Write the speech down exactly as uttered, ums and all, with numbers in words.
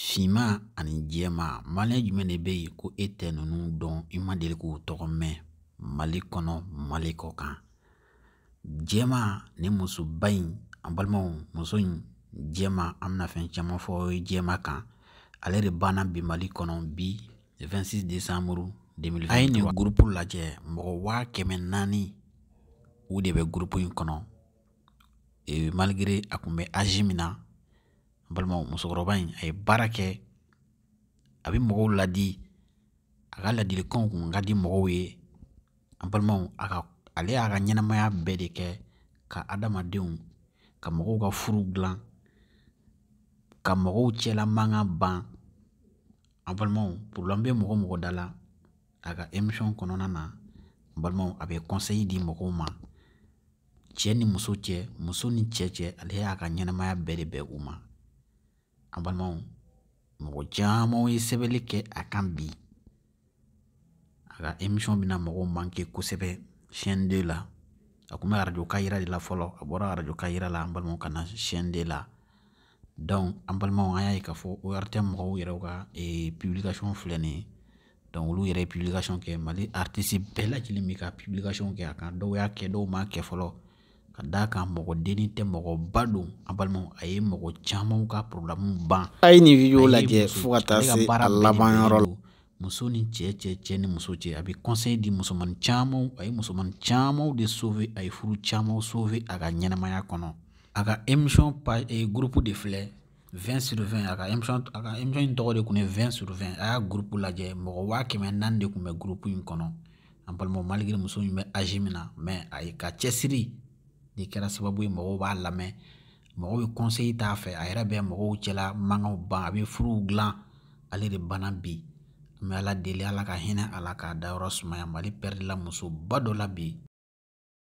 Fima ani Djema male jumene be ko ete nunu don ima deli ko togome male kono male kokan Djema ne musu bayin ambalmo musu Djema amna fen chama fo Djema kan ale re bana bi male kono bi le vingt-six décembre deux mille vingt-trois ay ni groupe laje mo wa kemen nani ou de be groupe yin kono e malgré akumbe ajimina balma musokoroba in ay barake abi mogo ladi aga ladi le kon ngadi mogo ye balma aga ale aga nyana maya bedeke ka adama deum ka mogo ga furu glan ka mogo chela manga ban balma pour lambe mogo mogo dala aga emission konona na balma abi conseil di mogo ma cheni musoche musoni cheche ale aga nyana maya bedebe uma abalmon mo jamo e sebelike akambi aga emission bina mo manke ko sebe chaîne de la akuma radio kayira de la follow abora radio kayira la abalmon kana chaîne de la donc abalmon ayay ka fo o artem mo yirauka e publication fleni donc lu yire publication ke mali artiste bela jilimika publication ke akan do ya ke do ma ke follow daka moko denite moko badu abalmo ay moko chamo ka problem ba ay ni video la je fukata se alaban rol musoni cheche cheni musoche abi conseil di musoman chamo ay musoman chamo de sauver ay furu chamo sauver aga nyana maya kono aga emission pa e groupe de fleur vingt sur vingt aga emission aga emission to de kone vingt sur vingt aga groupe la je moko wa ke men nande ko me groupe yin kono abalmo malgré musoni me ajimina mais ay ka chesiri de kera sababu e mogo ba la me mogo conseil ta fe ayra be mogo chela manga ba be fru glan ale de banambi me ala dele ala ka hina ala ka dawros maya mali perla musu badola bi